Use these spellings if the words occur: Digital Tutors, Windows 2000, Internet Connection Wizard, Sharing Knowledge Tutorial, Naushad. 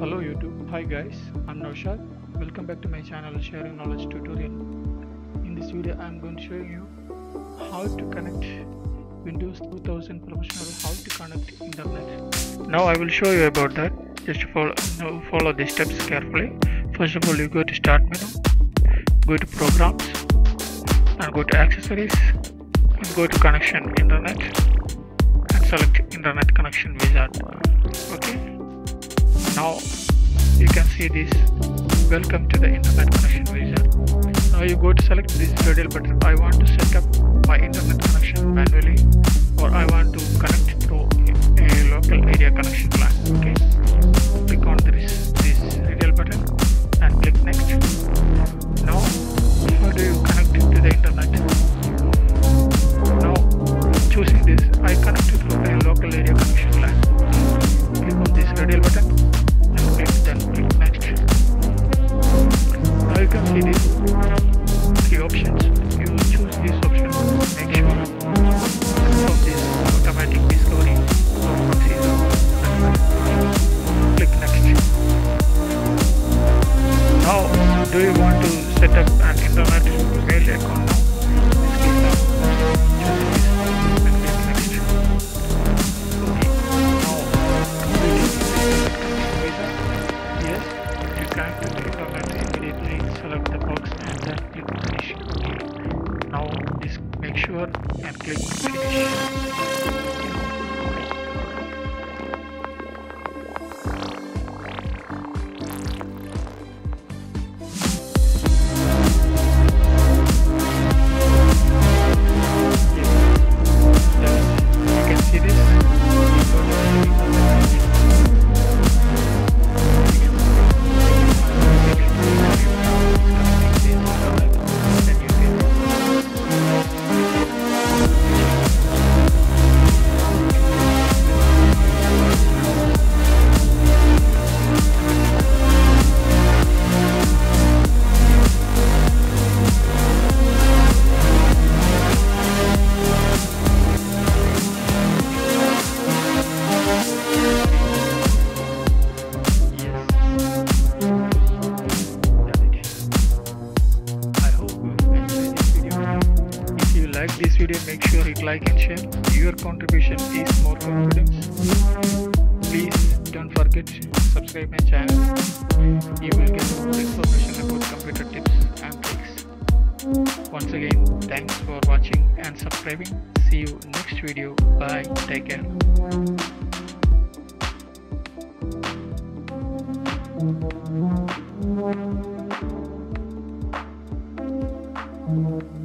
Hello YouTube. Hi guys, I'm Naushad. Welcome back to my channel Sharing Knowledge Tutorial. In this video I'm going to show you how to connect Windows 2000 professional, how to connect internet. Now I will show you about that. Just follow these steps carefully. First of all, you go to start menu, go to programs and go to accessories and go to connection internet and select Internet Connection Wizard. Okay. Now you can see this welcome to the Internet Connection Wizard. Now you go to select this radial button. I want to set up my internet connection manually, or I want to connect through a local area connection plan. Okay, click on this radial button and click next. Now how do you connect to the internet? Now choosing this, I connect through a local area connection plan. Click on this radial button. See these three options. You choose this option. Make sure of this automatic discovery. Click next. Now, do you want to set up an internet mail account now? Just click next. Okay. Now, yes, you can do the internet. Select the box and then click finish. Okay. Now just make sure and click finish. Like this video, make sure hit like and share. Your contribution is more confidence. Please don't forget to subscribe my channel. You will get more information about computer tips and tricks. Once again, thanks for watching and subscribing. See you next video. Bye. Take care.